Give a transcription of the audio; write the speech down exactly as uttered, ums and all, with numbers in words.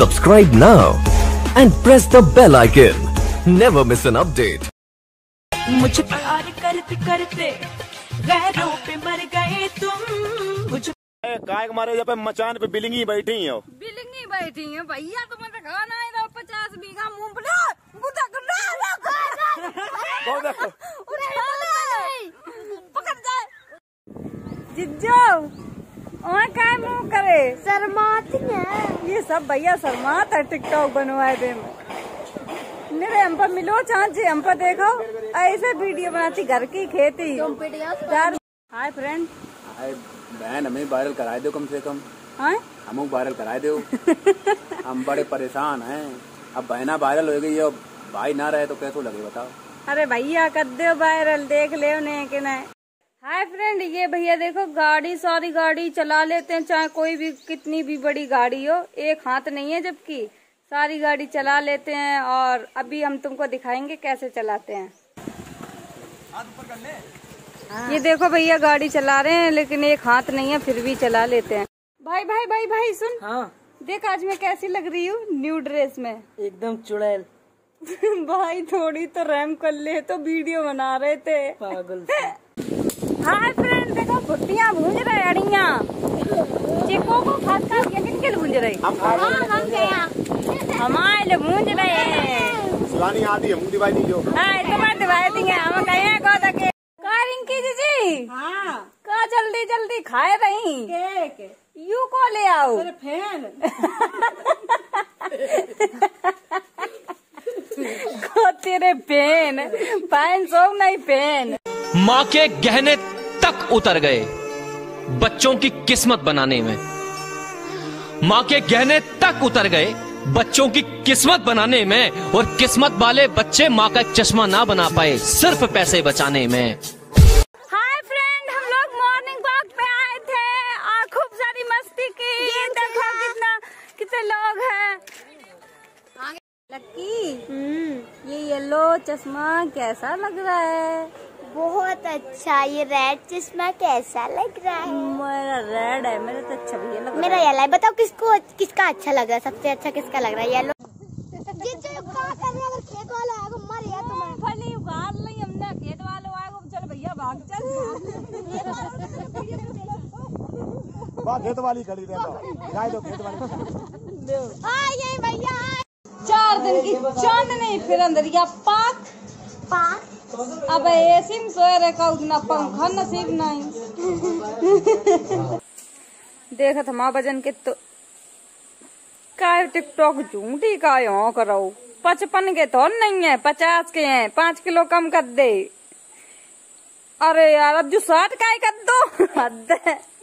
Subscribe now and press the bell icon. Never miss an update. मुझे प्यार करते करते गैरों पे मर गए तुम. मुझे गायक मारे यहाँ पे मचान पे बिलिंगी बैठी हो. बिलिंगी बैठी है भैया तुम्हारा खाना है ना पचास बीघा मूंगफली गुदक ना ना गाना. पकड़ जाए जिज्जो और काय मुँह करे शर्माती है. ये सब भैया शर्माता है टिकटॉक बनवाए दे मेरे. हमको मिलो चांचे हमको देखो ऐसे वीडियो बनाती घर की खेती. हाय फ्रेंड हाय बहन हमें वायरल कराए दो कम से कम. हम वायरल कराए दो हम बड़े परेशान हैं. अब बहना वायरल हो गई अब भाई ना रहे तो कैसे लगे बताओ. अरे भैया कर दो वायरल देख ले उन्हें कि नहीं. हाय फ्रेंड ये भैया देखो गाड़ी सारी गाड़ी चला लेते हैं चाहे कोई भी कितनी भी बड़ी गाड़ी हो. एक हाथ नहीं है जबकि सारी गाड़ी चला लेते हैं. और अभी हम तुमको दिखाएंगे कैसे चलाते हैं. हाथ ऊपर कर ले. ये देखो भैया गाड़ी चला रहे हैं लेकिन एक हाथ नहीं है फिर भी चला लेते हैं. भाई भाई भाई भाई सुन. हाँ. देख आज मैं कैसी लग रही हूँ न्यू ड्रेस में एकदम चुड़ैल. भाई थोड़ी तो रैम कर ले तो वीडियो बना रहे थे पागल. हाय फ्रेंड देखो भुट्टियाँ भूंज रहे अड़िया चिको को खास खास के भूंज रही हमारे भूंज रहे हैं. आती हम दिवाली जो है रिंकी जी जी का जल्दी जल्दी खाए रही केक यू को ले आओ फैन को तेरे पेन पैन सो नहीं पेन. माँ के गहने तक उतर गए बच्चों की किस्मत बनाने में. माँ के गहने तक उतर गए बच्चों की किस्मत बनाने में. और किस्मत वाले बच्चे माँ का चश्मा ना बना पाए सिर्फ पैसे बचाने में. हाय फ्रेंड हम लोग मॉर्निंग वॉक पे आए थे और खूब सारी मस्ती की. देखो कितना कितने लोग हैं. लकी ये येलो चश्मा कैसा लग रहा है. बहुत अच्छा. ये रेड चश्मा कैसा लग रहा है. मेरा रेड है मेरा तो अच्छा भी लग रहा है. मेरा येलो है. बताओ किसको किसका अच्छा लग रहा है. सबसे अच्छा किसका लग रहा है येलो. ये जो का कर रहा है खेत वाला आगो मर या तुम फली बाहर नहीं हमने खेत वाला आगो चल भैया भाग चल भाग खेत वाली खड़ी रहे गाय दो खेत वाली. हां यही भैया चार दिन की चांदनी फिर अंदरिया पाक पाक. अब ऐसी में सोए रखा उतना पंखा नसीब नहीं. देखत हमारा भजन के तो काय टिकटॉक झूठी काय हो कराओ. पचपन के तो नहीं है पचास के हैं. पाँच किलो कम कर दे. अरे यार अब जो साठ काय कर दो.